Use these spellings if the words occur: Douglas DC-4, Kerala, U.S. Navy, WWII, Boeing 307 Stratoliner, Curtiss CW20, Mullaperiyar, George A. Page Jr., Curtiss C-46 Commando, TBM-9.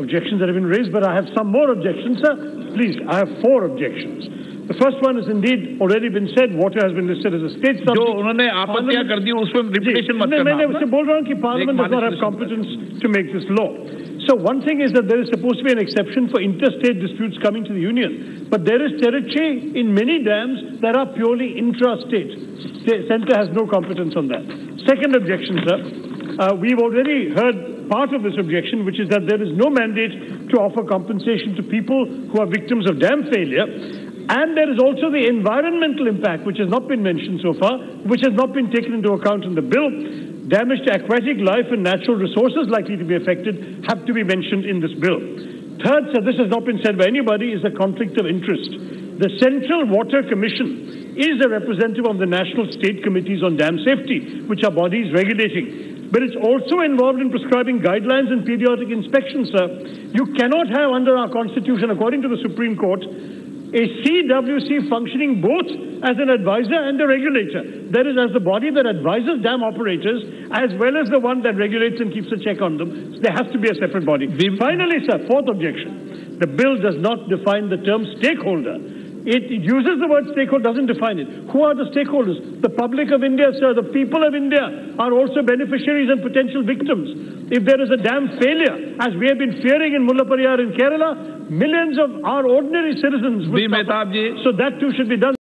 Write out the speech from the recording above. objections that have been raised, but I have some more objections, sir. Please, I have four objections. The first one has indeed already been said. Water has been listed as a state subject. जो उन्होंने आपत्तियां कर दी, उसमें repetition मत करना। मैंने उससे बोल रहा हूँ कि Parliament does not have competence to make this law. So one thing is that there is supposed to be an exception for interstate disputes coming to the Union, but there is territory in many dams that are purely intrastate. The centre has no competence on that. Second objection, sir. We've already heard part of this objection, which is that there is no mandate to offer compensation to people who are victims of dam failure. And there is also the environmental impact, which has not been mentioned so far, which has not been taken into account in the bill. Damage to aquatic life and natural resources likely to be affected have to be mentioned in this bill. Third, so this has not been said by anybody, is the conflict of interest. The Central Water Commission is a representative of the National State Committees on Dam Safety, which are bodies regulating. But it's also involved in prescribing guidelines and periodic inspections, sir. You cannot have under our Constitution, according to the Supreme Court, a CWC functioning both as an advisor and a regulator. That is, as the body that advises dam operators, as well as the one that regulates and keeps a check on them. So there has to be a separate body. Finally, sir, fourth objection. The bill does not define the term stakeholder. It uses the word stakeholder, doesn't define it. Who are the stakeholders? The public of India, sir. The people of India are also beneficiaries and potential victims. If there is a dam failure, as we have been fearing in Mullaperiyar in Kerala, millions of our ordinary citizens will suffer. So that too should be done.